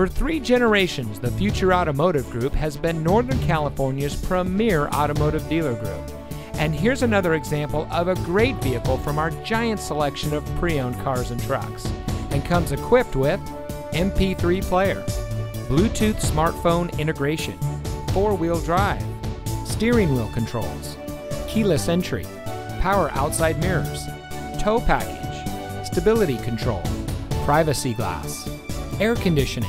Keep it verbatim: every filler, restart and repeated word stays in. For three generations, the Future Automotive Group has been Northern California's premier automotive dealer group. And here's another example of a great vehicle from our giant selection of pre-owned cars and trucks, and comes equipped with M P three player, Bluetooth smartphone integration, four-wheel drive, steering wheel controls, keyless entry, power outside mirrors, tow package, stability control, privacy glass, air conditioning,